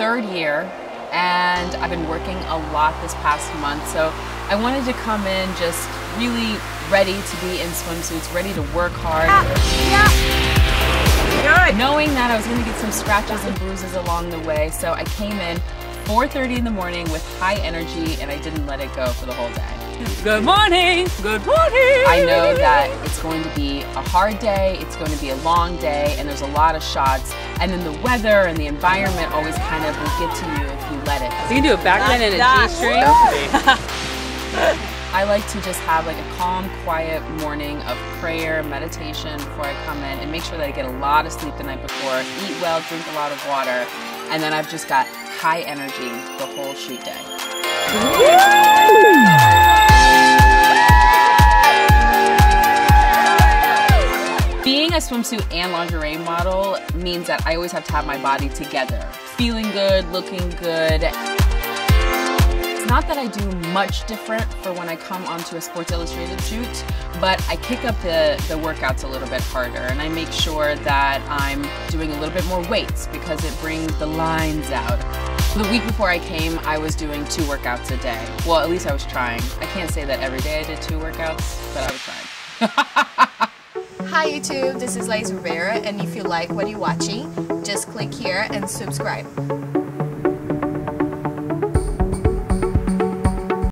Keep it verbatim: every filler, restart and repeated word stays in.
third year, and I've been working a lot this past month, so I wanted to come in just really ready to be in swimsuits, ready to work hard. Yeah. Yeah. Good. Knowing that I was gonna get some scratches and bruises along the way, so I came in four thirty in the morning with high energy, and I didn't let it go for the whole day. Good morning, good morning. I know that it's going to be a hard day, it's going to be a long day, and there's a lot of shots, and then the weather and the environment always kind of will get to you if you let it. So you can do a backbend and a G-string. I like to just have like a calm, quiet morning of prayer, meditation before I come in, and make sure that I get a lot of sleep the night before, eat well, drink a lot of water, and then I've just got high energy the whole shoot day. Woo! Being a swimsuit and lingerie model means that I always have to have my body together. Feeling good, looking good. It's not that I do much different for when I come onto a Sports Illustrated shoot, but I kick up the, the workouts a little bit harder, and I make sure that I'm doing a little bit more weights because it brings the lines out. The week before I came, I was doing two workouts a day. Well, at least I was trying. I can't say that every day I did two workouts, but I was trying. Hi YouTube, this is Liza Rivera, and if you like what you're watching, just click here and subscribe.